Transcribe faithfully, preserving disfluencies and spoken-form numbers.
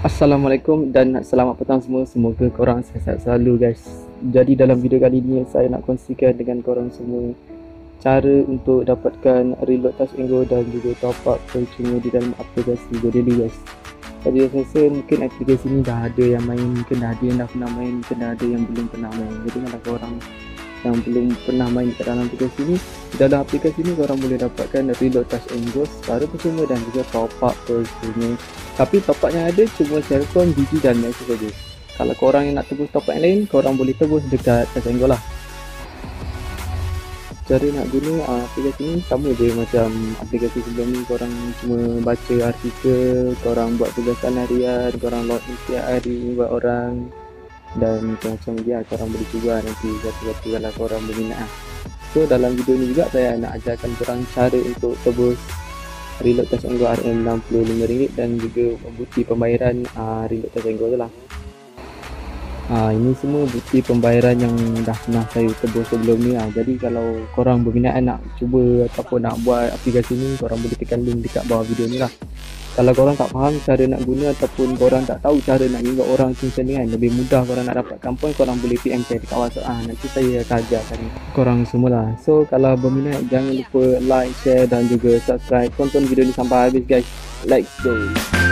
Assalamualaikum dan selamat petang semua. Semoga korang sihat selalu guys. Jadi dalam video kali ni saya nak kongsikan dengan korang semua cara untuk dapatkan reload Touch N Go dan juga top up percuma di dalam aplikasi Go Daily guys. Jadi saya rasa mungkin aplikasi ni dah ada yang main, mungkin dah ada yang dah pernah main, mungkin dah ada yang belum pernah main. Jadi kalau korang yang belum pernah main kat dalam aplikasi ni, dalam aplikasi ni korang boleh dapatkan reload Touch N Go secara percuma dan juga top up percuma. Tapi top up yang ada cuma Celcom, D I G I dan Maxis saja. Kalau korang yang nak tebus top up yang lain, korang boleh tebus dekat Touch N Go lah. Cara nak guna uh, aplikasi ni sama je macam aplikasi sebelum ni. Korang cuma baca artikel, korang buat tugasan harian, korang login tiap hari buat orang, dan macam-macam dia. Korang boleh cuba nanti satu-satu kalau korang berminat lah. So dalam video ni juga saya nak ajarkan korang cara untuk tebus reload Touch N Go R M enam puluh lima ringgit dan juga bukti pembayaran uh, reload Touch N Go tu lah. Uh, ini semua bukti pembayaran yang dah pernah saya tebus sebelum ni lah. Jadi kalau korang berminat nak cuba ataupun nak buat aplikasi ni, korang boleh tekan link dekat bawah video ni lah. Kalau korang tak faham cara nak guna ataupun korang tak tahu cara nak ingat orang tu macam ni kan, lebih mudah korang nak dapatkan pun, korang boleh P M saya dekat WhatsApp ah, nanti saya akan ajarkan korang semua lah. So kalau berminat jangan lupa like, share dan juga subscribe. Tonton video ni sampai habis guys. Let's go.